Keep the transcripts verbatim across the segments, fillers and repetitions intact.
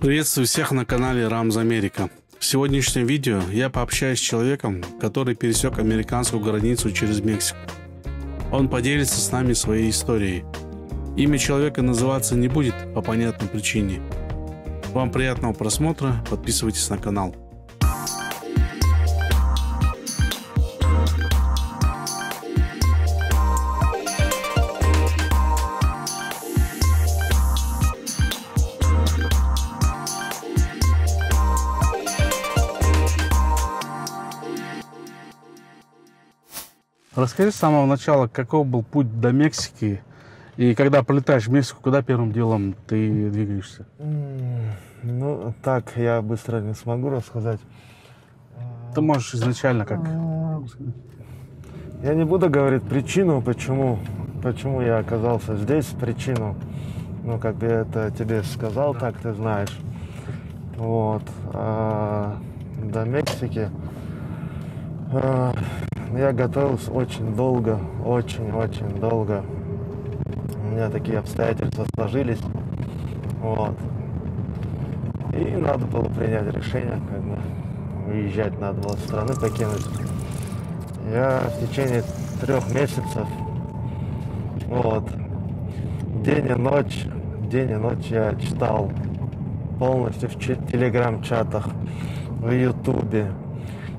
Приветствую всех на канале RamzAmerica. В сегодняшнем видео я пообщаюсь с человеком, который пересек американскую границу через Мексику. Он поделится с нами своей историей. Имя человека называться не будет по понятной причине. Вам приятного просмотра, подписывайтесь на канал. Расскажи с самого начала, каков был путь до Мексики, и когда прилетаешь в Мексику, куда первым делом ты двигаешься? Ну, так я быстро не смогу рассказать. Ты можешь изначально как? Я не буду говорить причину, почему, почему я оказался здесь, причину. Ну, как бы я это тебе сказал, так ты знаешь. Вот. А до Мексики... Я готовился очень долго, очень-очень долго. У меня такие обстоятельства сложились. Вот. И надо было принять решение, как бы уезжать надо было, страны покинуть. Я в течение трех месяцев, вот, день и ночь, день и ночь я читал полностью в телеграм-чатах, в ютубе.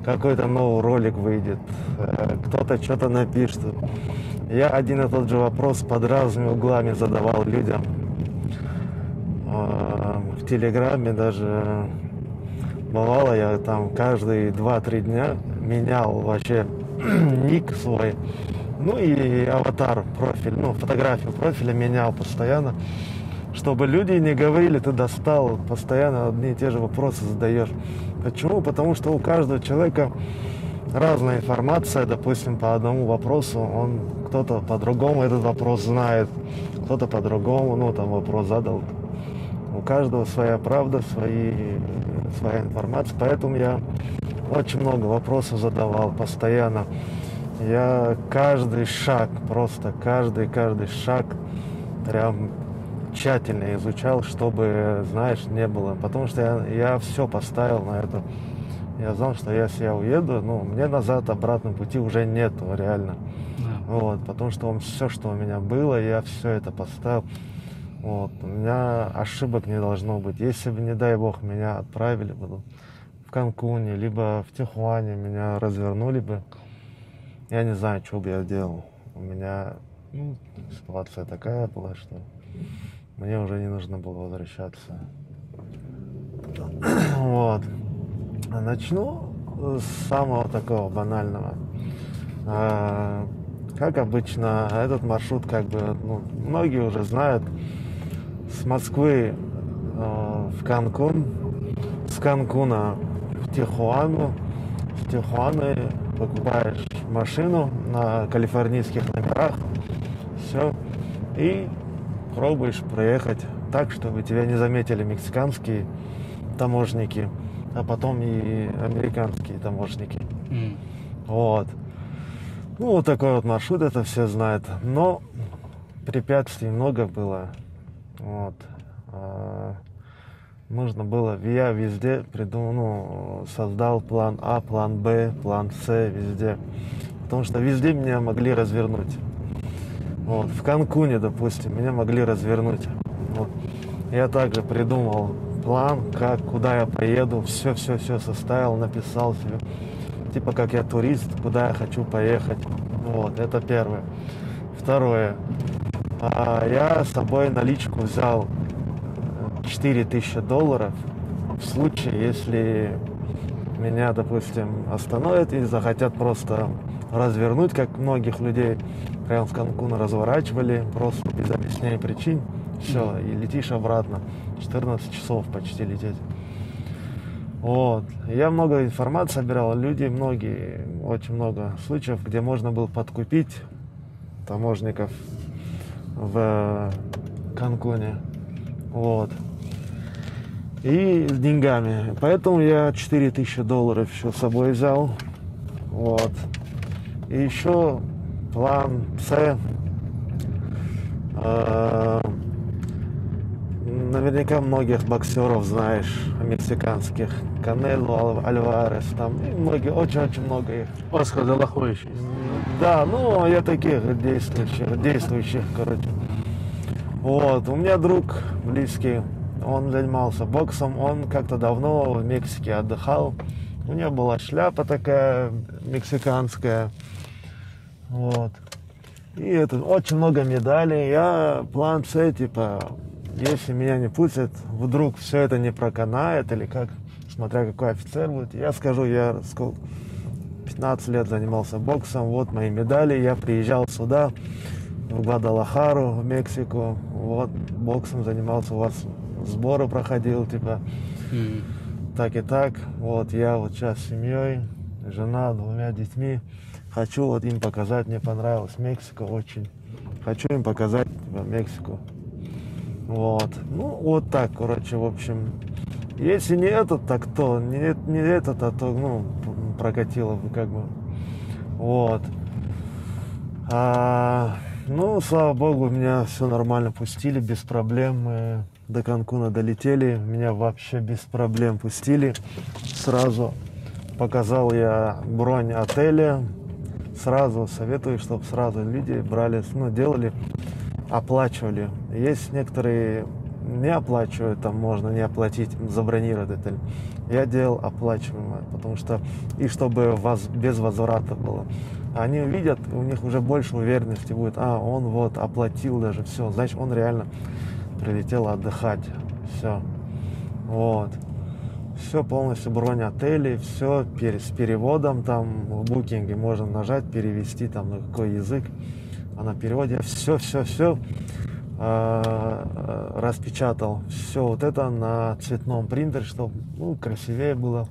Какой-то новый ролик выйдет, кто-то что-то напишет. Я один и тот же вопрос под разными углами задавал людям. В Телеграме даже бывало, я там каждые два-три дня менял вообще ник свой, ну и аватар, профиль, ну фотографию профиля менял постоянно, чтобы люди не говорили, ты достал, постоянно одни и те же вопросы задаешь. Почему? Потому что у каждого человека разная информация, допустим, по одному вопросу, он кто-то по-другому этот вопрос знает, кто-то по-другому, ну, там вопрос задал. У каждого своя правда, свои, своя информация, поэтому я очень много вопросов задавал постоянно. Я каждый шаг, просто каждый-каждый шаг прям... тщательно изучал, чтобы, знаешь, не было. Потому что я, я все поставил на это. Я знал, что если я уеду, ну, мне назад, обратно пути уже нету, реально. Да. Вот, потому что все, что у меня было, я все это поставил. Вот, у меня ошибок не должно быть. Если бы, не дай бог, меня отправили бы в Канкуне, либо в Тихуане, меня развернули бы, я не знаю, что бы я делал. У меня, ну, ситуация такая была, что... Мне уже не нужно было возвращаться. Вот. Начну с самого такого банального. А, как обычно, этот маршрут, как бы, ну, многие уже знают, с Москвы э, в Канкун, с Канкуна в Тихуану, с Тихуаны покупаешь машину на калифорнийских номерах, все, и пробуешь проехать так, чтобы тебя не заметили мексиканские таможенники, а потом и американские таможенники. Mm. Вот. Ну, вот такой вот маршрут, это все знают. Но препятствий много было. Вот. А, нужно было, я везде придумал, ну, создал план А, план Б, план С, везде. Потому что везде меня могли развернуть. Вот, в Канкуне, допустим, меня могли развернуть. Вот. Я также придумал план, как, куда я поеду, все-все-все составил, написал себе. Типа, как я турист, куда я хочу поехать. Вот, это первое. Второе. А я с собой наличку взял четыре тысячи долларов в случае, если меня, допустим, остановят и захотят просто развернуть, как многих людей. Прям в Канкун разворачивали, просто без объяснения причин. Все, и летишь обратно. четырнадцать часов почти лететь. Вот. Я много информации собирал. Люди, многие, очень много случаев, где можно было подкупить таможников в Канкуне. Вот. И с деньгами. Поэтому я четыре тысячи долларов еще с собой взял. Вот. И еще... План С. наверняка многих боксеров знаешь, мексиканских. Канело, Альварес, там многие, очень-очень много их. Оскар де Ла Хойя. Да, ну я таких действующих, действующих, короче. Вот, у меня друг близкий, он занимался боксом, он как-то давно в Мексике отдыхал. У него была шляпа такая мексиканская. Вот. И это очень много медалей. Я план все, типа, если меня не пустят, вдруг все это не проканает или как, смотря какой офицер будет. Я скажу, я сколько, пятнадцать лет занимался боксом, вот мои медали, я приезжал сюда, в Гвадалахару, в Мексику, вот, боксом занимался, у вас сборы проходил, типа, mm. так и так, вот, я вот сейчас с семьей, жена, двумя детьми, хочу вот им показать, мне понравилась Мексика очень, хочу им показать, типа, Мексику, вот, ну, вот так, короче, в общем, если не этот, так то, не, не этот, а то, ну, прокатило бы, как бы, вот, а... Ну, слава богу, меня все нормально пустили, без проблем. Мы до Канкуна долетели, меня вообще без проблем пустили. Сразу показал я бронь отеля. Сразу советую, чтобы сразу люди брали, ну, делали, оплачивали. Есть некоторые не оплачивают, там можно не оплатить, забронировать отель. Я делал оплачиваемое, потому что и чтобы воз, без возврата было. Они увидят, у них уже больше уверенности будет. А, он вот оплатил даже, все. Значит, он реально прилетел отдыхать. Все. Вот. Все полностью бронь отелей, все с переводом там в букинге. Можно нажать, перевести там на какой язык. А на переводе все, все, все распечатал. Все вот это на цветном принтере, чтобы, ну, красивее было.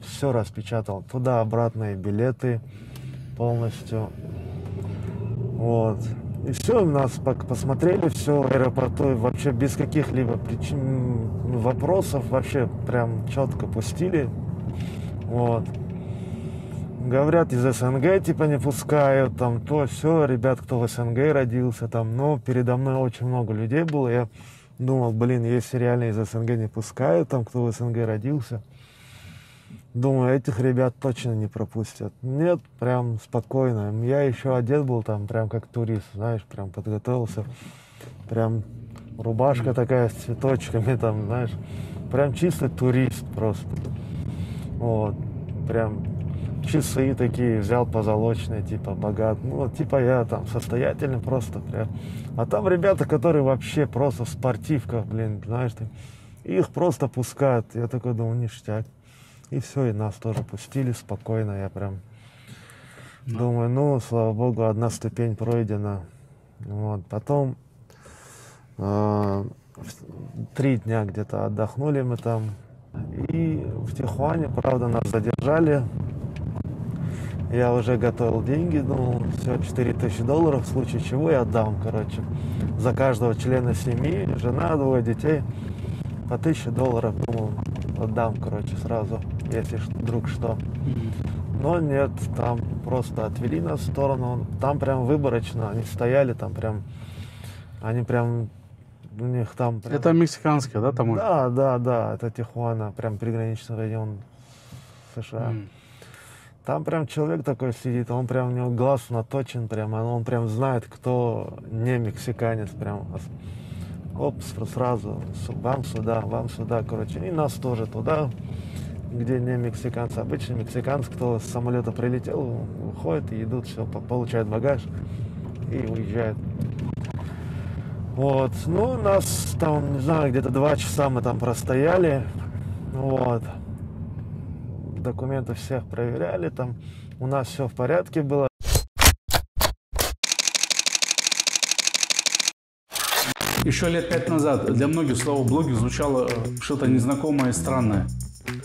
Все распечатал. Туда обратные билеты. Полностью. Вот. И все, нас посмотрели, все, в аэропорту вообще без каких-либо причин, вопросов, вообще прям четко пустили. Вот. Говорят, из СНГ типа не пускают, там то, все, ребят, кто в СНГ родился, там, но передо мной очень много людей было, я думал, блин, если реально из СНГ не пускают, там, кто в СНГ родился, думаю, этих ребят точно не пропустят. Нет, прям спокойно. Я еще одет был там, прям как турист, знаешь, прям подготовился. Прям рубашка такая с цветочками там, знаешь. Прям чисто турист просто. Вот. Прям часы такие взял позолоченные, типа богат. Ну, типа я там состоятельный просто прям. А там ребята, которые вообще просто в спортивках, блин, знаешь, ты, их просто пускают. Я такой думаю, ништяк. И все, и нас тоже пустили спокойно. Я прям да. думаю, ну, слава богу, одна ступень пройдена. Вот. Потом э, три дня где-то отдохнули мы там. И в Тихуане, правда, нас задержали. Я уже готовил деньги, думал, все, четыре тысячи долларов, в случае чего я отдам, короче. За каждого члена семьи, жена, двое детей, по тысяче долларов, думал, отдам, короче, сразу, если вдруг что. Но нет, там просто отвели нас в сторону. Там прям выборочно, они стояли там прям, они прям, у них там... Прям... Это мексиканская, да, там? Да, да, да, это Тихуана, прям приграничный район США. Mm. Там прям человек такой сидит, он прям, у него глаз наточен, прям, он прям знает, кто не мексиканец, прям... Оп, сразу, вам сюда, вам сюда, короче, и нас тоже туда, где не мексиканцы. Обычно мексиканцы, кто с самолета прилетел, уходит и идут, все, получают багаж и уезжают. Вот, ну, нас там, не знаю, где-то два часа мы там простояли, вот, документы всех проверяли, там, у нас все в порядке было. Еще лет пять назад для многих слово «блогер» звучало что-то незнакомое и странное.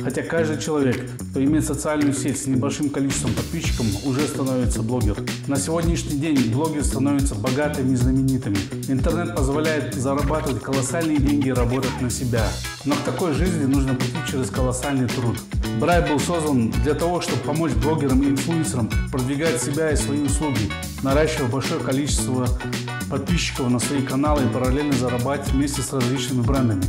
Хотя каждый человек, кто имеет социальную сеть с небольшим количеством подписчиков, уже становится блогер. На сегодняшний день блогеры становятся богатыми и знаменитыми. Интернет позволяет зарабатывать колоссальные деньги и работать на себя. Но в такой жизни нужно пойти через колоссальный труд. BRYBE был создан для того, чтобы помочь блогерам и инфлюенсерам продвигать себя и свои услуги, наращивая большое количество подписчиков на свои каналы и параллельно зарабатывать вместе с различными брендами.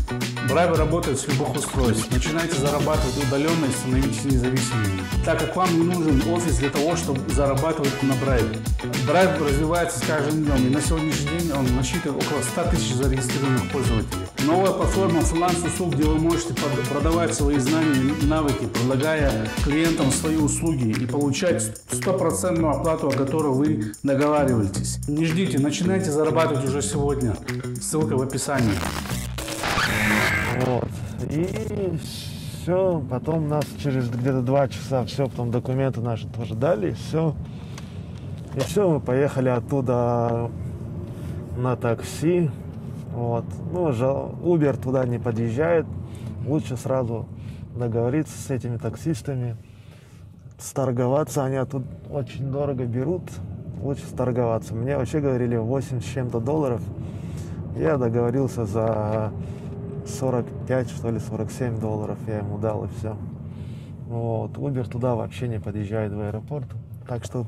BRYBE работает с любых устройств. Начинайте зарабатывать удаленно и становитесь независимыми, так как вам не нужен офис для того, чтобы зарабатывать на BRYBE. BRYBE развивается с каждым днем, и на сегодняшний день он насчитывает около ста тысяч зарегистрированных пользователей. Новая платформа фриланс услуг, где вы можете продавать свои знания и навыки, предлагая клиентам свои услуги и получать стопроцентную оплату, о которой вы договариваетесь. Не ждите, начинайте зарабатывать уже сегодня. Ссылка в описании. Вот. И все. Потом нас через где-то два часа все, потом документы наши тоже дали. И все. И все, мы поехали оттуда на такси. Вот. Ну, Uber туда не подъезжает. Лучше сразу договориться с этими таксистами. Сторговаться. Они тут очень дорого берут. Лучше сторговаться. Мне вообще говорили восемь с чем-то долларов. Я договорился за сорок пять, что ли, сорок семь долларов я ему дал, и все. Вот. Uber туда вообще не подъезжает в аэропорт. Так что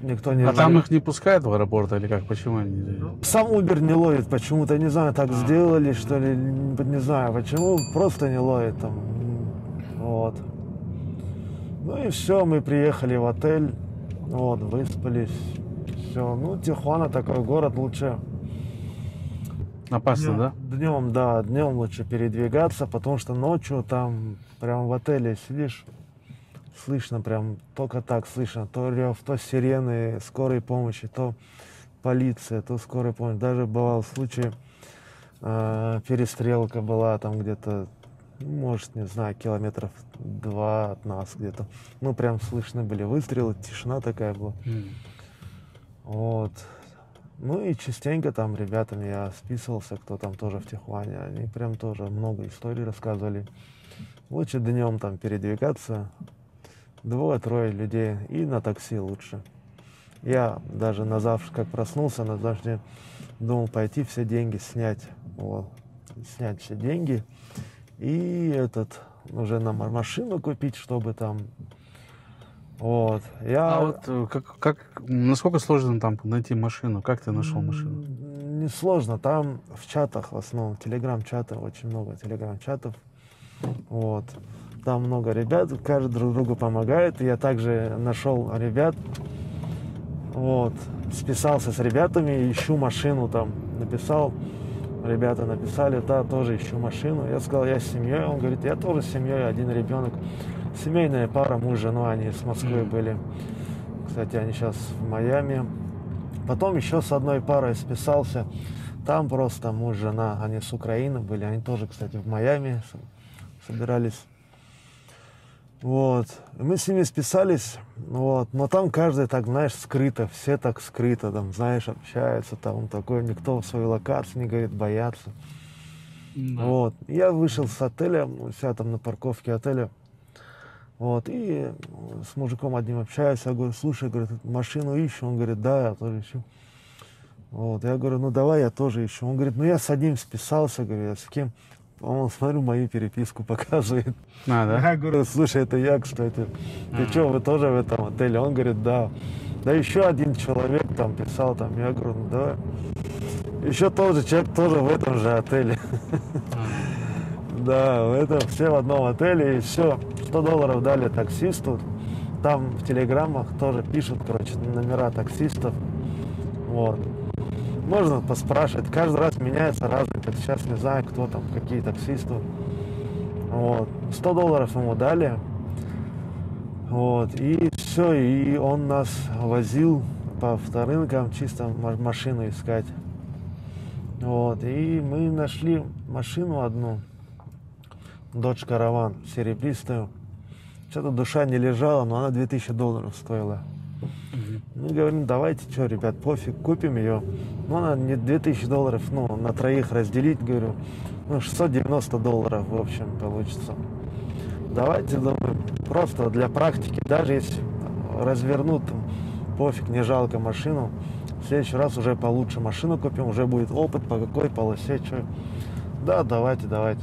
никто не... А ловит. Там их не пускают в аэропорт или как? Почему они... Сам Uber не ловит почему-то. Не знаю, так а. сделали, что ли. Не знаю почему. Просто не ловит там. Вот. Ну и все, мы приехали в отель. Вот, выспались. Все. Ну, Тихуана такой город, лучше... Опасно, днем, да? Днем, да, днем лучше передвигаться, потому что ночью там прям в отеле сидишь, слышно прям, только так слышно, то рев, то сирены скорой помощи, то полиция, то скорая помощь. Даже бывал случай, э, перестрелка была там где-то, может, не знаю, километров два от нас где-то. Ну, прям слышны были выстрелы, тишина такая была. Mm. Вот. Ну и частенько там ребятам я списывался, кто там тоже в Тихуане, они прям тоже много историй рассказывали. Лучше днем там передвигаться, двое-трое людей, и на такси лучше. Я даже на завтра, как проснулся, на завтра думал пойти все деньги снять, вот, снять все деньги и этот уже на машину купить, чтобы там... Вот. Я... А вот как, как, насколько сложно там найти машину? Как ты нашел машину? Не сложно. Там в чатах в основном, телеграм-чаты, очень много телеграм-чатов. Вот. Там много ребят, каждый друг другу помогает. Я также нашел ребят, вот, списался с ребятами, ищу машину там, написал. Ребята написали, да, тоже ищу машину. Я сказал, я с семьей. Он говорит, я тоже с семьей, один ребенок. Семейная пара, муж, жена, они с Москвы были. Кстати, они сейчас в Майами. Потом еще с одной парой списался. Там просто муж, жена, они с Украины были. Они тоже, кстати, в Майами собирались. Вот. Мы с ними списались. Вот. Но там каждый так, знаешь, скрыто. Все так скрыто, там, знаешь, общаются. Там такой, никто в свою локацию не говорит, боятся. Да. Вот. Я вышел с отеля, у себя там на парковке отеля. Вот, и с мужиком одним общаюсь, я говорю, слушай, говорит, машину ищу? Он говорит, да, я тоже ищу. Вот, я говорю, ну давай я тоже ищу. Он говорит, ну я с одним списался, говорю, я с кем? Он, смотрю, мою переписку показывает. А, да? Я говорю, слушай, это я, кстати. Ты а. что, вы тоже в этом отеле? Он говорит, да. Да еще один человек там писал, там, я говорю, ну давай. Еще тот же человек тоже в этом же отеле. Да, это все в одном отеле, и все. сто долларов дали таксисту. Там в телеграммах тоже пишут, короче, номера таксистов. Вот. Можно поспрашивать. Каждый раз меняется разный. Так сейчас не знаю, кто там, какие таксисты. Вот. сто долларов ему дали. Вот. И все. И он нас возил по вторынкам, чисто машину искать. Вот. И мы нашли машину одну. Dodge Caravan, серебристую. Что-то душа не лежала, но она две тысячи долларов стоила. Mm-hmm. Мы говорим, давайте, что, ребят, пофиг, купим ее. Но она не две тысячи долларов, ну, на троих разделить, говорю, ну, шестьсот девяносто долларов, в общем, получится. Давайте, думаю, просто для практики, даже если развернут, пофиг, не жалко машину, в следующий раз уже получше машину купим, уже будет опыт, по какой полосе, что. Да, давайте, давайте.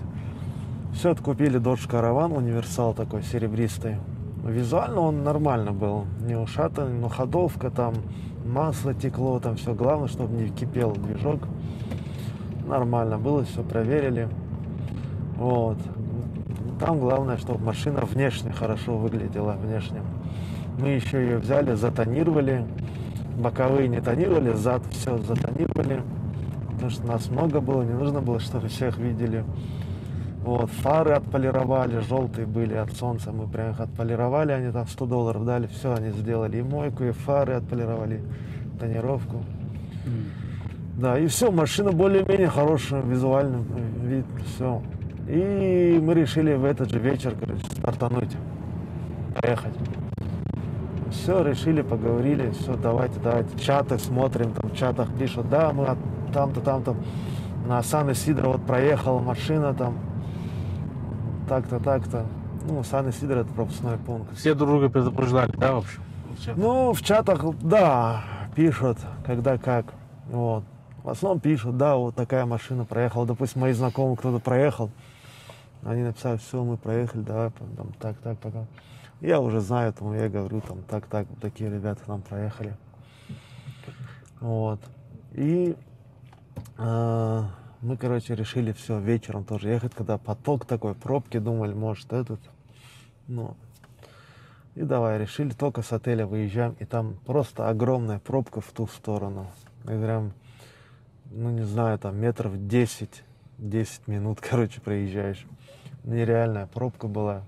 Все, откупили Dodge Caravan, универсал такой серебристый. Визуально он нормально был, не ушатанный, но ходовка, там масло текло, там все. Главное, чтобы не кипел движок. Нормально было, все проверили. Вот. Там главное, чтобы машина внешне хорошо выглядела, внешне. Мы еще ее взяли, затонировали. Боковые не тонировали, зад все затонировали. Потому что нас много было, не нужно было, чтобы всех видели. Вот, фары отполировали, желтые были от солнца, мы прям их отполировали, они там сто долларов дали, все, они сделали и мойку, и фары отполировали, тонировку. Mm. Да, и все, машина более-менее хорошая, визуальный вид, все. И мы решили в этот же вечер, короче, стартануть, поехать. Все, решили, поговорили, все, давайте, давайте, чаты смотрим, там в чатах пишут, да, мы от там-то, там-то, на Сан-Исидро вот проехала машина там. Так-то, так-то. Ну, Сан-Исидро — это пропускной пункт. Все друг друга предупреждали, да, в общем? В ну, в чатах, да, пишут, когда как. Вот. В основном пишут, да, вот такая машина проехала. Допустим, мои знакомые, кто-то проехал. Они написали, все, мы проехали, давай, там, так, так, пока. Я уже знаю, там, я говорю, там, так, так, вот такие ребята там проехали. Вот. И... Э Мы, короче, решили все, вечером тоже ехать, когда поток такой, пробки, думали, может, этот, ну, и давай, решили, только с отеля выезжаем, и там просто огромная пробка в ту сторону, и прям, ну, не знаю, там метров десять, десять минут, короче, проезжаешь, нереальная пробка была,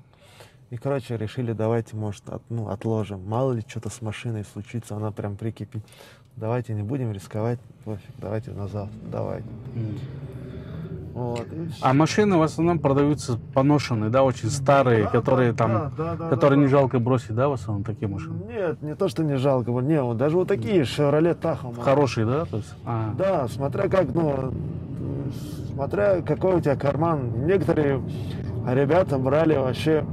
и, короче, решили, давайте, может, от, ну, отложим, мало ли что-то с машиной случится, она прям прикипит. Давайте не будем рисковать, пофиг, давайте на завтра, давайте. Mm. Вот, а машины в основном продаются поношенные, да, очень старые, да, которые да, там, да, да, которые да, не да. жалко бросить, да, в основном такие машины? Нет, не то, что не жалко, не, вот, даже вот такие, Chevrolet Tahoe. Хорошие, да? То есть? А. Да, смотря как, ну, смотря какой у тебя карман. Некоторые ребята брали вообще,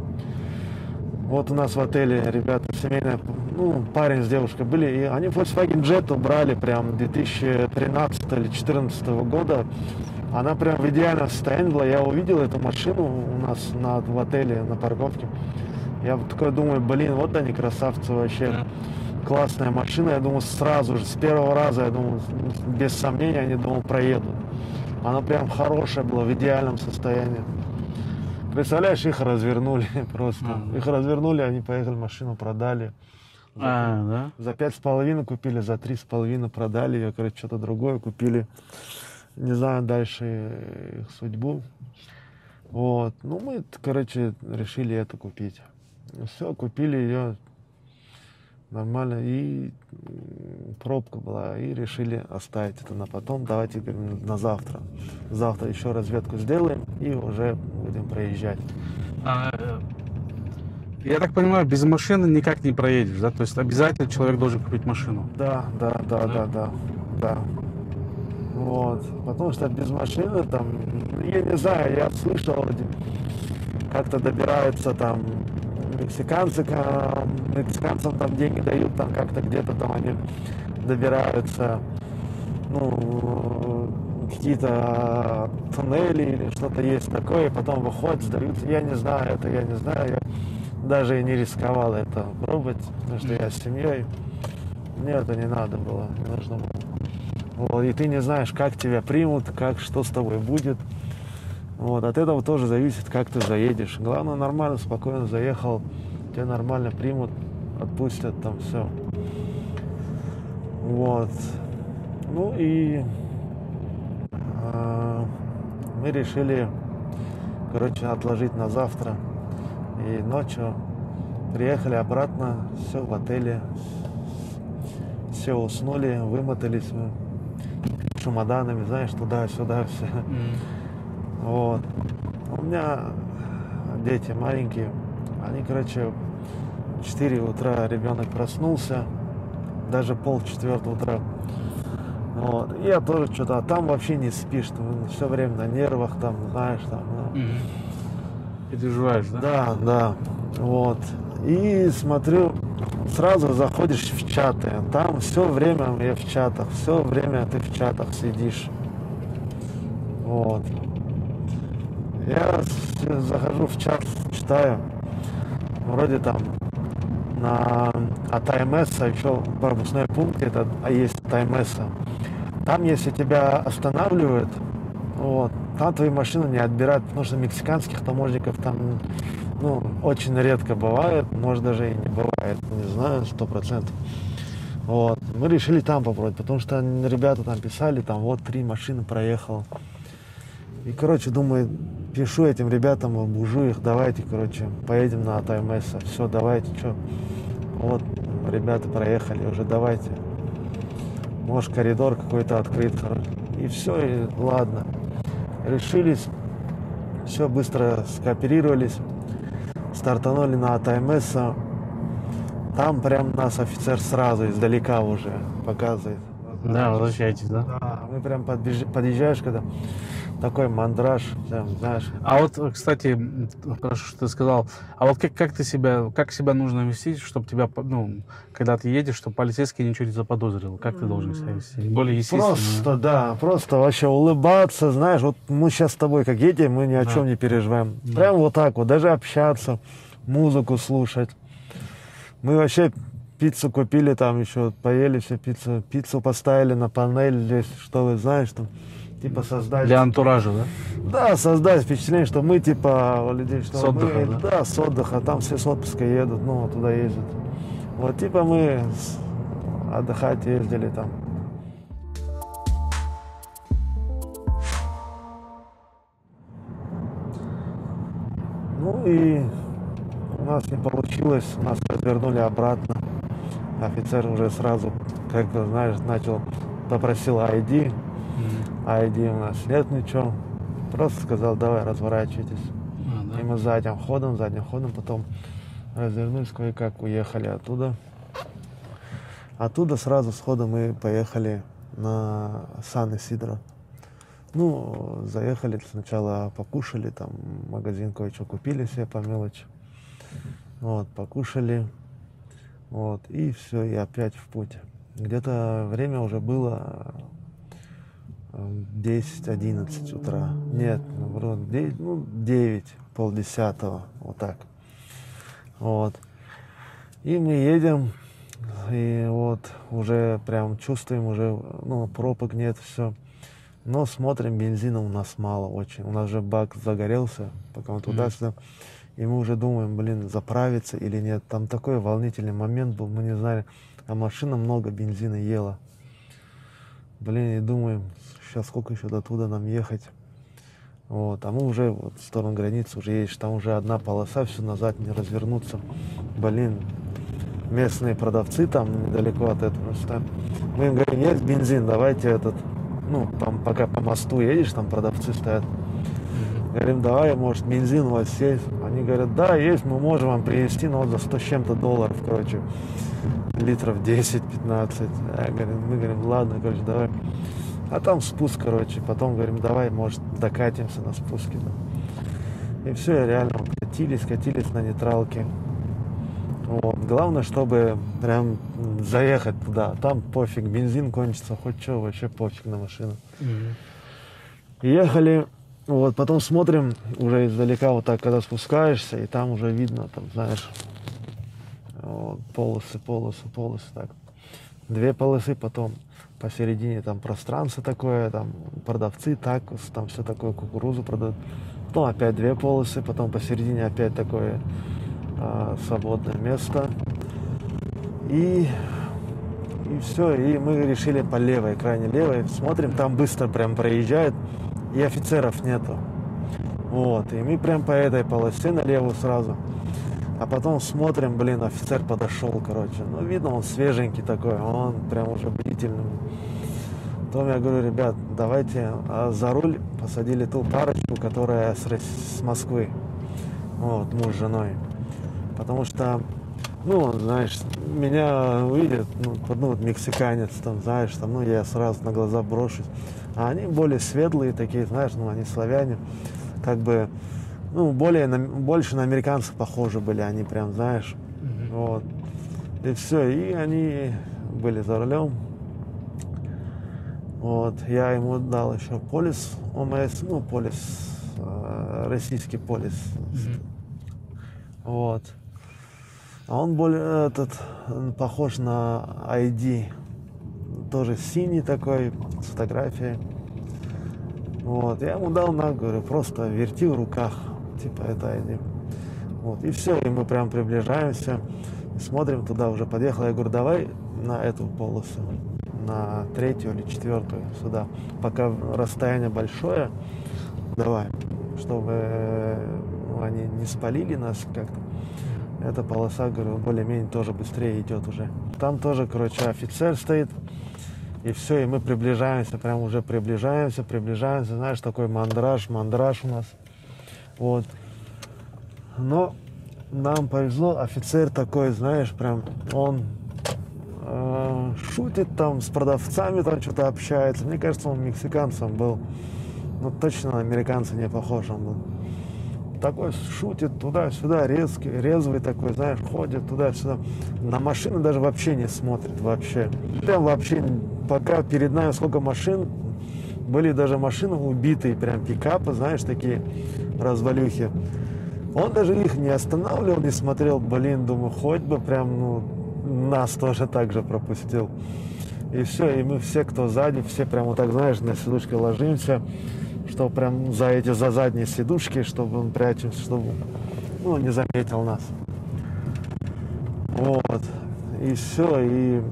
вот у нас в отеле ребята семейная, ну, парень с девушкой были, и они Volkswagen Jetta брали прям две тысячи тринадцатого или две тысячи четырнадцатого года. Она прям в идеальном состоянии была. Я увидел эту машину у нас на, в отеле, на парковке. Я такой думаю, блин, вот они красавцы вообще. Классная машина. Я думал, сразу же, с первого раза, я думал, без сомнения, они, думал, проедут. Она прям хорошая была, в идеальном состоянии. Представляешь, их развернули просто. Mm-hmm. Их развернули, они поехали, машину продали. За, а, да? За пять с половиной купили, за три с половиной продали ее, короче, что-то другое купили. Не знаю дальше их судьбу. Вот. Ну, мы, короче, решили это купить. Все, купили ее нормально. И пробка была. И решили оставить это на потом. Давайте на завтра. Завтра еще разведку сделаем и уже будем проезжать. А... Я так понимаю, без машины никак не проедешь, да? То есть обязательно человек должен купить машину. Да, да, да, да, да, да. да. Вот. Потому что без машины там, я не знаю, я слышал, как-то добираются там мексиканцы, мексиканцам там деньги дают, там как-то где-то там они добираются, ну, какие-то туннели или что-то есть такое, и потом выходят, сдаются. Я не знаю, это я не знаю. Я... Даже и не рисковал это пробовать, потому что я с семьей. Мне это не надо было, не нужно было. И ты не знаешь, как тебя примут, как, что с тобой будет. Вот. От этого тоже зависит, как ты заедешь. Главное, нормально, спокойно заехал, тебя нормально примут, отпустят там все. Вот. Ну и э, мы решили, короче, отложить на завтра. И ночью приехали обратно, все в отеле, все уснули, вымотались мы чемоданами, знаешь, туда-сюда все. Mm. Вот. У меня дети маленькие, они, короче, в четыре утра ребенок проснулся, даже пол четвертого утра. Вот. Я тоже что-то, а там вообще не спишь, все время на нервах, там, знаешь, там. Ну. Mm. Переживаешь, да? Да, да. Вот. И смотрю, сразу заходишь в чаты. Там все время я в чатах, все время ты в чатах сидишь. Вот. Я захожу в чат, читаю. Вроде там на, от АМС, еще пропускной пункт этот, а есть от АМС. Там, если тебя останавливают, вот, там твою машину не отбирают, потому что мексиканских таможников там, ну, очень редко бывает, может даже и не бывает, не знаю, сто процентов. Вот, мы решили там попробовать, потому что ребята там писали, там вот три машины проехал. И, короче, думаю, пишу этим ребятам, бужу их, давайте, короче, поедем на АТМС, все, давайте, что, вот, ребята проехали уже, давайте. Может, коридор какой-то открыт, короче. И все, и ладно. Решились, все быстро скооперировались, стартанули на АТМС. Там прям нас офицер сразу издалека уже показывает. Да, возвращайтесь, да? Да, мы прям подъезж... подъезжаешь, когда такой мандраж, прям, знаешь. А вот, кстати, хорошо, что ты сказал, а вот как, как ты себя, как себя нужно вести, чтобы тебя, ну, когда ты едешь, чтобы полицейский ничего не заподозрил? Как ты должен себя вести? Более естественно. Просто, да, просто вообще улыбаться, знаешь, вот мы сейчас с тобой как едем, мы ни о да. чем не переживаем. Да. Прям вот так вот, даже общаться, музыку слушать. Мы вообще пиццу купили там еще, поели все пиццу, пиццу поставили на панель, здесь, что вы знаешь, там, типа создать... Для антуража, да? Да, создать впечатление, что мы типа у людей, что с отдыха, мы... Да? Да, с отдыха, там все с отпуска едут, ну, туда ездят. Вот типа мы отдыхать ездили там. Ну и... У нас не получилось, нас развернули обратно. Офицер уже сразу, как ты знаешь, начал, попросил ай ди. ай ди у нас нет ничего. Просто сказал, давай, разворачивайтесь. А, да? И мы задним ходом, задним ходом потом развернулись, кое-как уехали оттуда. Оттуда сразу с хода мы поехали на Сан-Исидро. Ну, заехали сначала, покушали, там магазин кое-что купили себе по мелочи. Вот, покушали, вот, и все, и опять в путь. Где-то время уже было десять-одиннадцать утра. Нет, наоборот, девять, ну, девять, полдесятого, вот так. Вот. И мы едем, и вот уже прям чувствуем, уже, ну, пробок нет, все. Но смотрим, бензина у нас мало очень. У нас же бак загорелся, пока мы туда-сюда. И мы уже думаем, блин, заправиться или нет. Там такой волнительный момент был, мы не знали. А машина много бензина ела. Блин, и думаем, сейчас сколько еще до туда нам ехать. Вот, а мы уже вот, в сторону границы уже едешь. Там уже одна полоса, все назад не развернуться. Блин, местные продавцы там недалеко от этого. Что... Мы им говорим, есть бензин, давайте этот. Ну, там пока по мосту едешь, там продавцы стоят. Говорим, давай, может, бензин у вас есть? Они говорят, да, есть, мы можем вам привезти, но вот за сто с чем-то долларов, короче, литров десять-пятнадцать. А, говорим, мы говорим, ладно, короче, давай. А там спуск, короче, потом говорим, давай, может, докатимся на спуске. Да. И все, реально, катились, катились на нейтралке. Вот. Главное, чтобы прям заехать туда. Там пофиг, бензин кончится, хоть что, вообще пофиг на машину. Mm-hmm. Ехали. Вот, потом смотрим уже издалека, вот так, когда спускаешься, и там уже видно, там, знаешь, вот, полосы, полосы, полосы, так. Две полосы, потом посередине там пространство такое, там продавцы, так, там все такое, кукурузу продают. Потом опять две полосы, потом посередине опять такое а, свободное место. И... И все, и мы решили по левой, крайне левой, смотрим, там быстро прям проезжает. И офицеров нету. Вот. И мы прям по этой полосе налево сразу. А потом смотрим, блин, офицер подошел, короче. Ну, видно, он свеженький такой. Он прям уже бдительный. Потом я говорю, ребят, давайте а за руль посадили ту парочку, которая с, с Москвы. Вот, муж с женой. Потому что, ну, знаешь, меня увидят, ну, ну вот мексиканец, там, знаешь, там, ну, я сразу на глаза брошусь. А они более светлые такие, знаешь, ну, они славяне, как бы, ну, более, на, больше на американцев похожи были, они прям, знаешь, mm-hmm. вот, и все, и они были за рулем, вот, я ему дал еще полис ОМС, ну, полис, э, российский полис, mm-hmm. вот, А он более этот похож на ай ди. Тоже синий такой, с фотографией. Вот. Я ему дал на, говорю, просто верти в руках. Типа это ай ди. Вот. И все, и мы прям приближаемся. Смотрим туда, уже подъехала. Я говорю, давай на эту полосу, на третью или четвертую сюда. Пока расстояние большое, давай, чтобы ну, они не спалили нас как-то. Эта полоса, говорю, более-менее тоже быстрее идет уже. Там тоже, короче, офицер стоит. И все, и мы приближаемся, прям уже приближаемся, приближаемся. Знаешь, такой мандраж, мандраж у нас. Вот. Но нам повезло, офицер такой, знаешь, прям он э, шутит там с продавцами, там что-то общается. Мне кажется, он мексиканцем был. Ну, точно на американца не похож он был. Такой шутит туда-сюда, резкий, резвый такой, знаешь, ходит туда-сюда. На машины даже вообще не смотрит, вообще. Прям вообще, пока перед нами сколько машин, были даже машины убитые, прям пикапы, знаешь, такие развалюхи. Он даже их не останавливал, не смотрел, блин, думаю, хоть бы прям, ну, нас тоже так же пропустил. И все, и мы все, кто сзади, все прям вот так, знаешь, на сидушке ложимся, что прям за эти, за задние сидушки, чтобы он прячется, чтобы, ну, не заметил нас. Вот. И все, и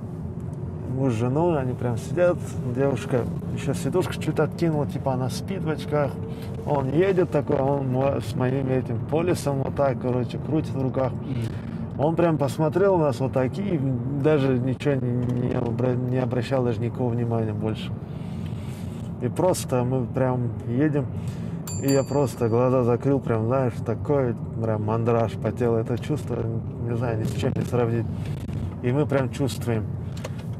муж с женой, они прям сидят, девушка, еще сидушка чуть откинула, типа она спит в очках, он едет такой, он с моим этим полисом вот так, короче, крутит в руках. Он прям посмотрел на нас вот такие, даже ничего не, не обращал даже никакого внимания больше. И просто мы прям едем, и я просто глаза закрыл, прям, знаешь, такой прям мандраж по телу. Это чувство, не знаю, ни с чем не сравнить. И мы прям чувствуем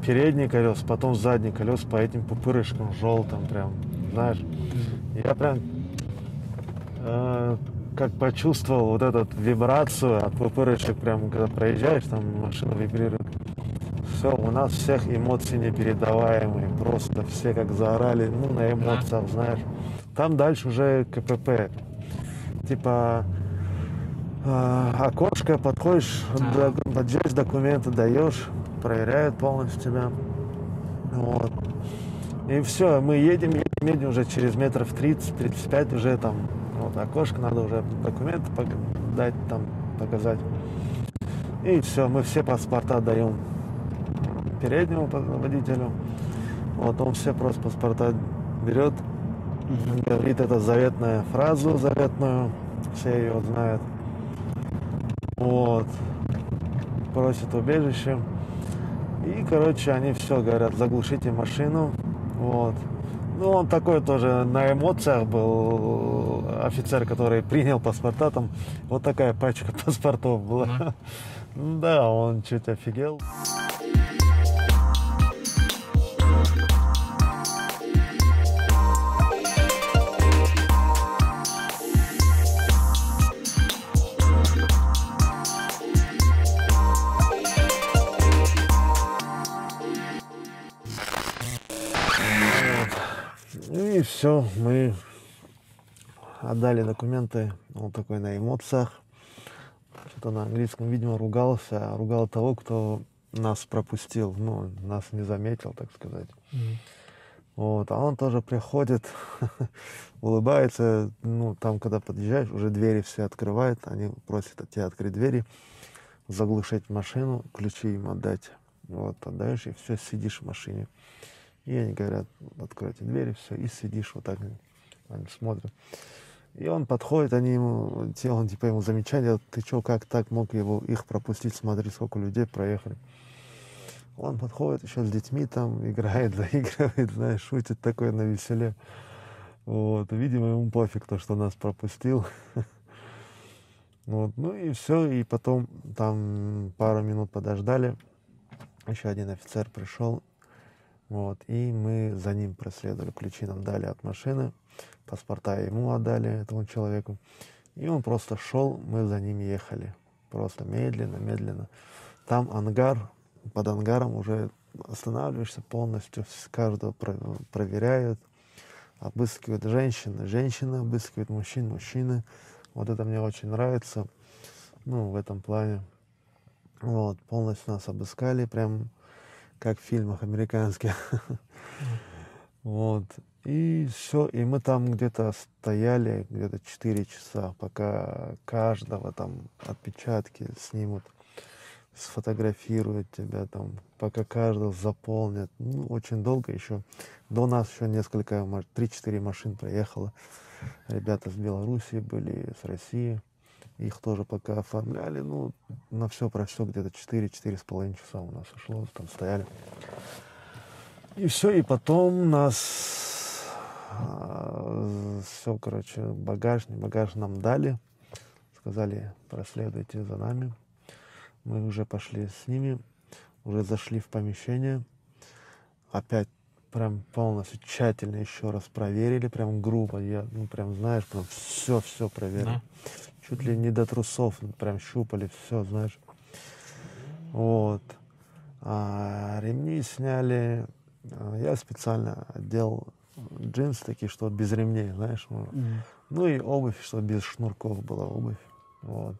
передний колес, потом задний колес по этим пупырышкам желтым прям, знаешь. Я прям э, как почувствовал вот эту вибрацию от пупырышек, прям когда проезжаешь, там машина вибрирует. Все, у нас всех эмоции непередаваемые, просто все как заорали, ну, на эмоциях, знаешь. Там дальше уже КПП, типа э, окошко, подходишь, подъезжаешь, документы даешь, проверяют полностью тебя, вот. И все, мы едем, едем, едем уже через метров тридцать-тридцать пять, уже там, вот, окошко, надо уже документы дать, там, показать. И все, мы все паспорта даем переднему водителю, вот, он все просто паспорта берет, говорит эту заветную фразу, заветную, все ее знают, вот, просит убежище, и, короче, они все говорят, заглушите машину, вот, ну, он такой тоже на эмоциях был, офицер, который принял паспорта, там, вот такая пачка паспортов была, да, он чуть офигел. Все, мы отдали документы, он такой на эмоциях, что-то на английском, видимо, ругался, ругал того, кто нас пропустил, ну, нас не заметил, так сказать. Mm-hmm. Вот, а он тоже приходит, улыбается, ну, там, когда подъезжаешь, уже двери все открывают, они просят от тебя открыть двери, заглушить машину, ключи им отдать, вот, отдаешь и все, сидишь в машине. И они говорят, откройте двери, все, и сидишь вот так, они смотрят. И он подходит, они ему, он типа ему замечание, ты что, как так мог его, их пропустить, смотри, сколько людей проехали. Он подходит еще с детьми там, играет, заигрывает, знаешь, шутит такой на веселе. Вот, видимо, ему пофиг то, что нас пропустил. Вот, ну и все, и потом там пару минут подождали, еще один офицер пришел. Вот, и мы за ним проследовали, ключи нам дали от машины, паспорта ему отдали, этому человеку, и он просто шел, мы за ним ехали, просто медленно, медленно. Там ангар, под ангаром уже останавливаешься полностью, каждого проверяют, обыскивают женщины, женщины обыскивают мужчин, мужчины, вот это мне очень нравится, ну, в этом плане. Вот, полностью нас обыскали, прям как в фильмах американских. Вот. И все, и мы там где-то стояли, где-то четыре часа, пока каждого там отпечатки снимут, сфотографируют тебя там, пока каждого заполнят. Ну, очень долго еще. До нас еще несколько, три-четыре машин проехало. Ребята с Белоруссии были, с России. Их тоже пока оформляли. Ну, на все про все где-то четыре-четыре с половиной часа у нас ушло, там стояли. И все, и потом нас... Все, короче, багаж, не багаж нам дали. Сказали, проследуйте за нами. Мы уже пошли с ними. Уже зашли в помещение. Опять прям полностью тщательно еще раз проверили. Прям грубо. Я, ну, прям, знаешь, прям все-все проверил. Чуть ли не до трусов. Прям щупали все, знаешь. Вот. А ремни сняли. Я специально делал джинсы такие, что без ремней, знаешь. Mm-hmm. Ну и обувь, что без шнурков была обувь. Вот.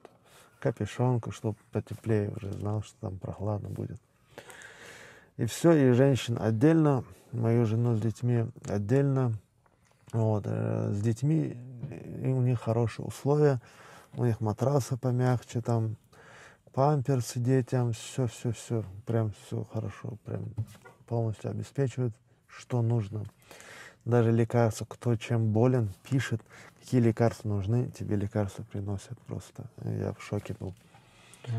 Капюшонку, чтобы потеплее уже знал, что там прохладно будет. И все, и женщин отдельно, мою жену с детьми отдельно. Вот. С детьми, и у них хорошие условия. У них матрасы помягче, там памперсы детям, все-все-все. Прям все хорошо, прям полностью обеспечивают, что нужно. Даже лекарства, кто чем болен, пишет, какие лекарства нужны, тебе лекарства приносят просто. Я в шоке был. Mm.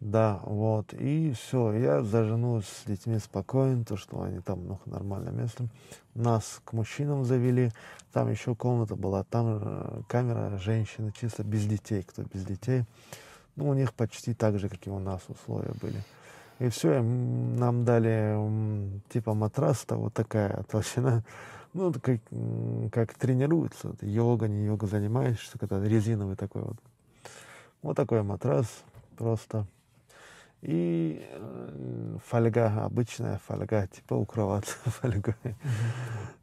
Да, вот. И все, я за жену с детьми спокоен, то, что они там, ну, нормальное место. Нас к мужчинам завели, там еще комната была, там камера женщины, чисто без детей, кто без детей. Ну, у них почти так же, как и у нас условия были. И все, нам дали типа матрас-то вот такая толщина. Ну, как, как тренируется. Йога, не йога занимаешься, когда резиновый такой вот. Вот такой матрас просто. И фольга, обычная фольга, типа укрываться фольгой. Mm-hmm.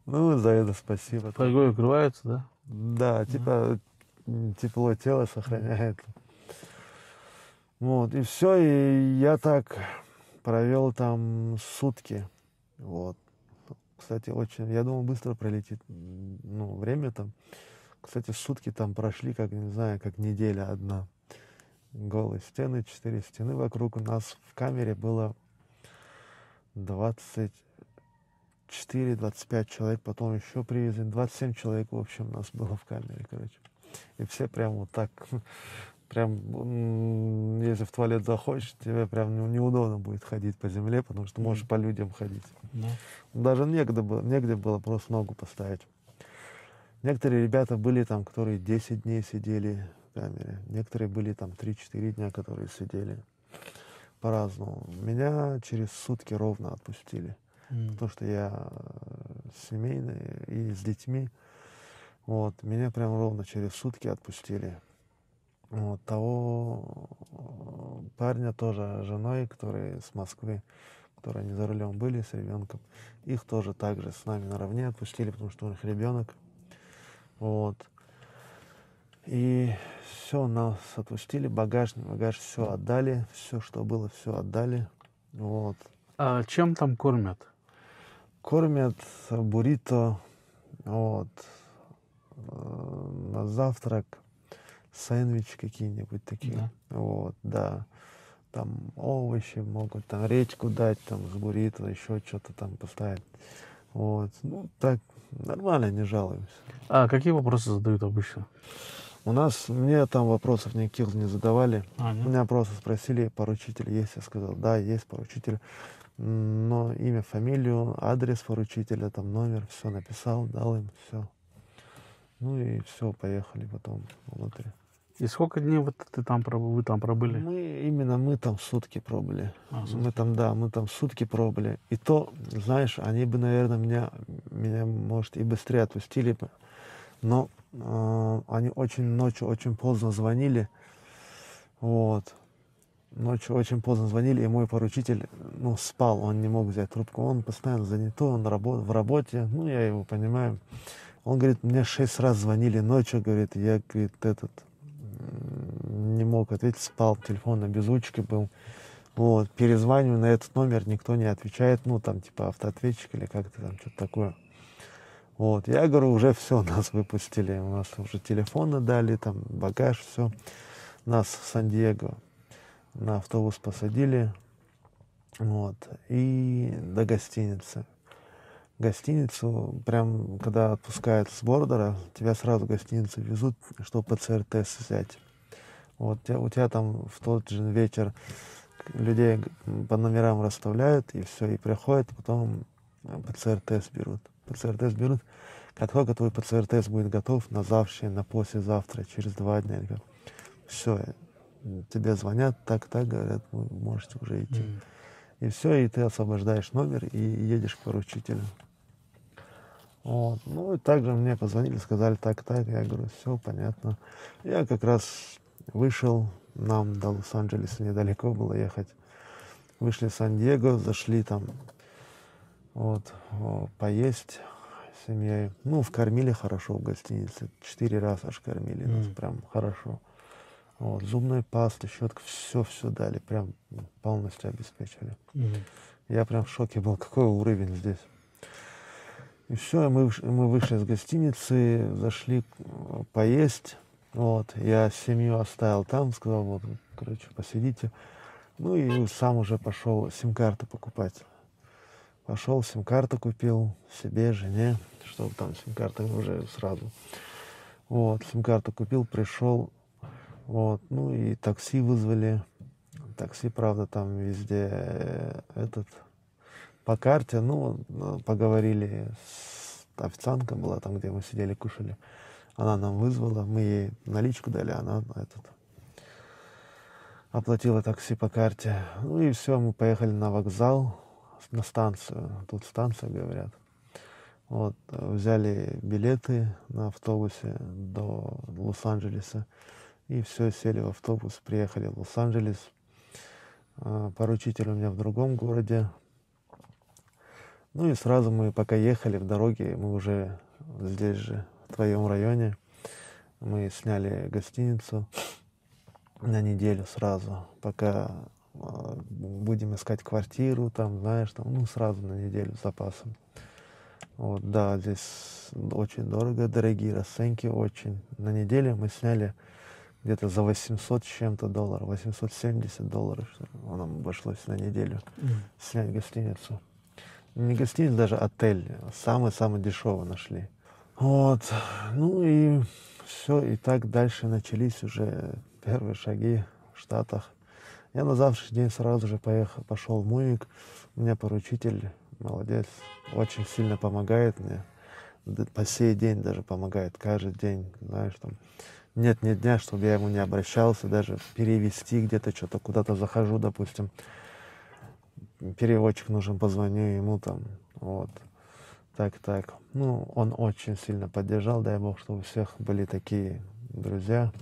Ну, за это спасибо. Фольгой укрываются, да? Да, типа mm-hmm. тепло тела сохраняет. Вот, и все, и я так провел там сутки. Вот. Кстати, очень, я думал, быстро пролетит, ну, время там. Кстати, сутки там прошли, как, не знаю, как неделя одна. Голые стены, четыре стены вокруг. У нас в камере было двадцать четыре-двадцать пять человек, потом еще привезли. двадцать семь человек, в общем, у нас было в камере, короче. И все прям вот так, прям, если в туалет захочешь, тебе прям неудобно будет ходить по земле, потому что можешь mm. по людям ходить. Mm. Даже негде было, негде было просто ногу поставить. Некоторые ребята были там, которые десять дней сидели в камере. Некоторые были там три-четыре дня, которые сидели по-разному. Меня через сутки ровно отпустили, mm. потому что я семейный и с детьми. Вот, меня прям ровно через сутки отпустили. Вот, того парня тоже женой, которые с Москвы, которые не за рулем были, с ребенком, их тоже также с нами наравне отпустили, потому что у них ребенок. Вот. И все, нас отпустили, багаж, багаж, все отдали, все, что было, все отдали. Вот. А чем там кормят? Кормят буррито, вот, на завтрак. Сэндвичи какие-нибудь такие, да. Вот, да, там овощи могут, там редьку дать, там с буррито, еще что-то там поставить, вот, ну, так, нормально, не жалуемся. А какие вопросы задают обычно? У нас, мне там вопросов никаких не задавали, а, меня просто спросили, поручитель есть, я сказал, да, есть поручитель, но имя, фамилию, адрес поручителя, там номер, все написал, дал им, все. Ну и все, поехали потом внутрь. И сколько дней вот ты там, вы там пробыли? Мы, именно мы там сутки пробыли. А, сутки. Мы там, да, мы там сутки пробыли. И то, знаешь, они бы, наверное, меня, меня может, и быстрее отпустили бы. Но э, они очень ночью, очень поздно звонили. Вот. Ночью очень поздно звонили, и мой поручитель, ну, спал, он не мог взять трубку. Он постоянно занятой, он работ, в работе, ну, я его понимаю. Он говорит, мне шесть раз звонили ночью, говорит, я, говорит, этот, не, мог ответить, спал, телефон на беззвучке был. Вот, перезваниваю, на этот номер никто не отвечает, ну, там, типа, автоответчик или как-то там, что-то такое. Вот, я говорю, уже все, нас выпустили, у нас уже телефоны дали, там, багаж, все. Нас в Сан-Диего на автобус посадили, вот, и до гостиницы. Гостиницу, прям, когда отпускают с бордера, тебя сразу в гостиницу везут, чтобы ПЦР-тест взять. Вот, у тебя там в тот же вечер людей по номерам расставляют, и все, и приходят, потом ПЦР-тест берут. ПЦР-тест берут, как только твой ПЦР-тест будет готов, на завтра, на послезавтра, через два дня, все, тебе звонят, так-так, говорят, вы можете уже идти. Mm. И все, и ты освобождаешь номер и едешь к поручителю. Вот. Ну, и также мне позвонили, сказали так-так, я говорю, все, понятно. Я как раз вышел, нам до Лос-Анджелеса недалеко было ехать. Вышли в Сан-Диего, зашли там вот, поесть с семьей. Ну, вкормили хорошо в гостинице, четыре раза аж кормили нас, mm. прям хорошо. Вот, зубная паста, щетка, все-все дали, прям полностью обеспечили. Mm-hmm. Я прям в шоке был, какой уровень здесь. И все, мы, мы вышли из гостиницы, зашли поесть. Вот, я семью оставил там, сказал, вот, короче, посидите. Ну и сам уже пошел сим-карту покупать. Пошел, сим-карту купил себе, жене, чтобы там сим-карты уже сразу. Вот, сим-карту купил, пришел. Вот, ну и такси вызвали. Такси, правда, там везде этот по карте, ну, поговорили с официанткой была, там, где мы сидели, кушали. Она нам вызвала, мы ей наличку дали, она этот оплатила такси по карте. Ну и все, мы поехали на вокзал, на станцию. Тут станция, говорят. Вот, взяли билеты на автобусе до Лос-Анджелеса. И все, сели в автобус, приехали в Лос-Анджелес. Поручитель у меня в другом городе. Ну и сразу мы, пока ехали в дороге, мы уже здесь же, в твоем районе, мы сняли гостиницу на неделю сразу. Пока будем искать квартиру, там, знаешь, там, ну сразу на неделю с запасом. Вот, да, здесь очень дорого, дорогие расценки, очень. На неделю мы сняли где-то за восемьсот чем-то долларов, восемьсот семьдесят долларов нам обошлось на неделю mm. снять гостиницу. Не гостиницу, даже отель. Самый-самый дешевый нашли. Вот. Ну и все. И так дальше начались уже первые шаги в Штатах. Я на завтрашний день сразу же поехал, пошел в Муик. У меня поручитель, молодец, очень сильно помогает мне. По сей день даже помогает. Каждый день, знаешь, там... Нет ни дня, чтобы я ему не обращался, даже перевести где-то что-то, куда-то захожу, допустим, переводчик нужен, позвоню ему там, вот, так-так. Ну, он очень сильно поддержал, дай бог, чтобы у всех были такие друзья,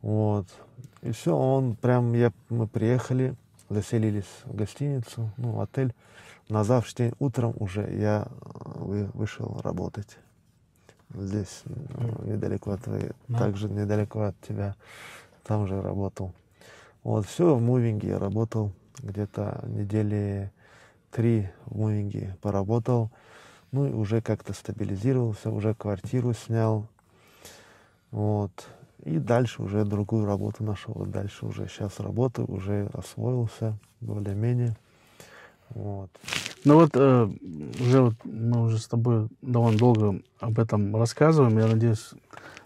вот. И все, он прям, я, мы приехали, заселились в гостиницу, ну, в отель. На завтрашний день утром уже я вышел работать. Здесь, недалеко от твоей, да. Также недалеко от тебя, там же работал. Вот, все, в мувинге я работал, где-то недели три в мувинге поработал. Ну и уже как-то стабилизировался, уже квартиру снял. Вот, и дальше уже другую работу нашел. Дальше уже сейчас работаю, уже освоился более-менее. Вот. Ну вот, э, уже вот мы уже с тобой довольно долго об этом рассказываем. Я надеюсь,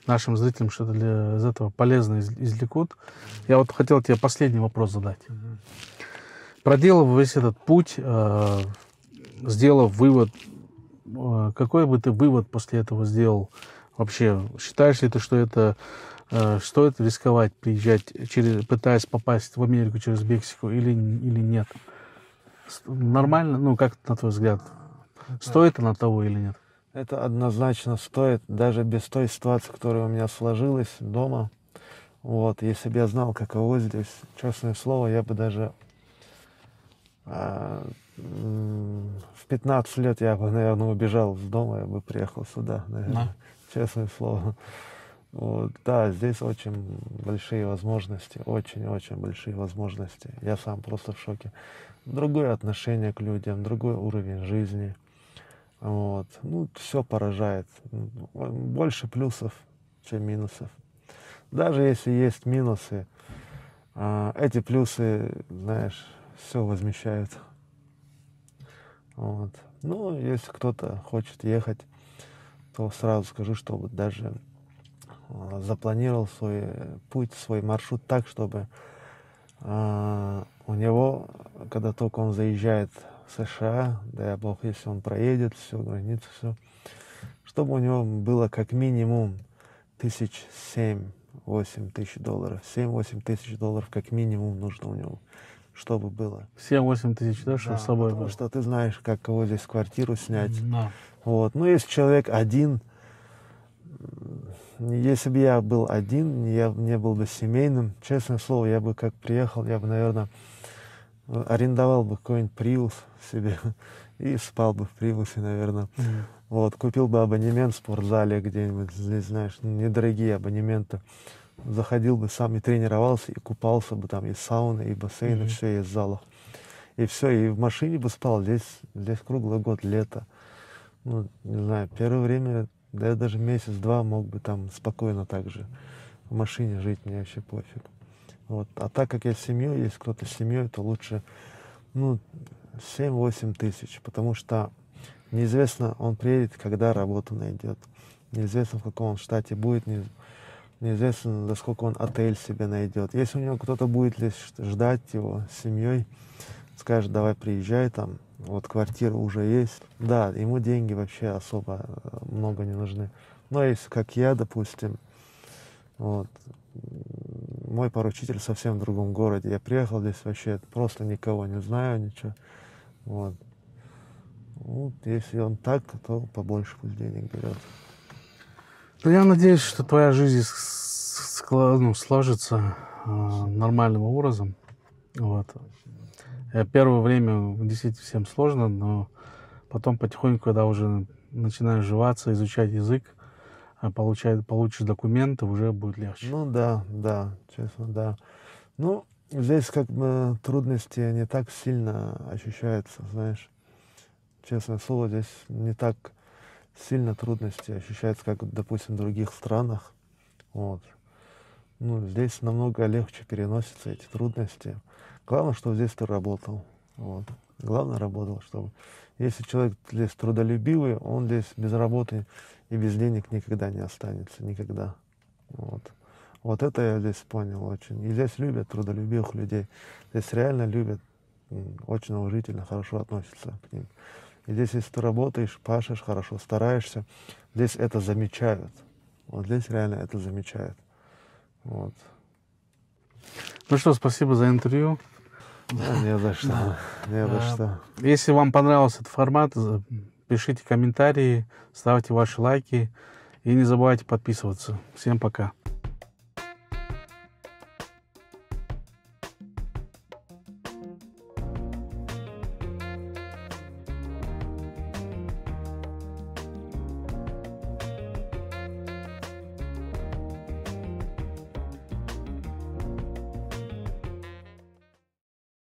нашим зрителям что-то для, из этого полезно из, извлекут. Я вот хотел тебе последний вопрос задать. Mm-hmm. Проделав весь этот путь, э, сделав вывод, э, какой бы ты вывод после этого сделал вообще? Считаешь ли ты, что это э, стоит рисковать, приезжать, через, пытаясь попасть в Америку через Мексику или, или нет? Нормально, ну как на твой взгляд, стоит она того или нет? Это однозначно стоит, даже без той ситуации, которая у меня сложилась дома. Вот, если бы я знал, каково здесь, честное слово, я бы даже а, в пятнадцать лет я бы, наверное, убежал из дома, я бы приехал сюда, наверное, да. Честное слово. Вот, да, здесь очень большие возможности, очень-очень большие возможности. Я сам просто в шоке. Другое отношение к людям, другой уровень жизни. Вот. Ну, все поражает. Больше плюсов, чем минусов. Даже если есть минусы, эти плюсы, знаешь, все возмещают. Вот. Ну, если кто-то хочет ехать, то сразу скажу, чтобы даже запланировал свой путь, свой маршрут так, чтобы э, у него, когда только он заезжает в США, дай бог, если он проедет всю границу, все, чтобы у него было как минимум тысяч семь-восемь тысяч долларов. семь-восемь тысяч долларов как минимум нужно у него, чтобы было. семь-восемь тысяч, да, чтобы да, с собой потому было. Что ты знаешь, как кого здесь квартиру снять. Да. Вот. Ну, если человек один, если бы я был один, я не был бы семейным, честное слово, я бы как приехал, я бы, наверное, арендовал бы какой-нибудь приус себе и спал бы в приусе, наверное. Mm-hmm. Вот, купил бы абонемент в спортзале где-нибудь, здесь, знаешь, недорогие абонементы. Заходил бы сам и тренировался, и купался бы там, и сауны, и бассейны, mm-hmm. все, и в залах. И все, и в машине бы спал, здесь, здесь круглый год, лето. Ну, не знаю, первое время... Да я даже месяц-два мог бы там спокойно так же в машине жить, мне вообще пофиг. Вот. А так как я с семьей, если кто-то с семьей, то лучше ну, семь-восемь тысяч, потому что неизвестно, он приедет, когда работу найдет, неизвестно, в каком он штате будет, неизвестно, за сколько он отель себе найдет. Если у него кто-то будет лишь ждать его с семьей, скажет, давай приезжай там, вот квартира уже есть. Да, ему деньги вообще особо много не нужны. Но если как я, допустим, вот, мой поручитель совсем в другом городе. Я приехал здесь вообще, просто никого не знаю, ничего. Вот. Вот, если он так, то побольше пусть денег берет. Ну, я надеюсь, что твоя жизнь склад, ну, сложится э, нормальным образом. Вот. Первое время действительно всем сложно, но потом потихоньку, когда уже начинаешь живаться, изучать язык, получать, получишь документы, уже будет легче. Ну да, да, честно, да. Ну, здесь как бы трудности не так сильно ощущаются, знаешь. Честное слово, здесь не так сильно трудности ощущаются, как, допустим, в других странах. Вот. Ну, здесь намного легче переносятся эти трудности. Главное, чтобы здесь ты работал. Вот. Главное, работал, чтобы... Если человек здесь трудолюбивый, он здесь без работы и без денег никогда не останется. Никогда. Вот. Вот это я здесь понял очень. И здесь любят трудолюбивых людей. Здесь реально любят, очень уважительно, хорошо относятся к ним. И здесь, если ты работаешь, пашешь хорошо, стараешься, здесь это замечают. Вот здесь реально это замечают. Вот. Ну что, спасибо за интервью. Да, не за что. Да. Не за что. Если вам понравился этот формат, пишите комментарии, ставьте ваши лайки и не забывайте подписываться. Всем пока.